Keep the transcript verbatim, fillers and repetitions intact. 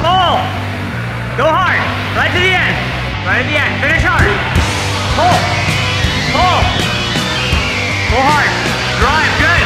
pull. Go hard. Right to the end. Right at the end. Finish hard. Pull. Pull. Go hard. Drive. Good.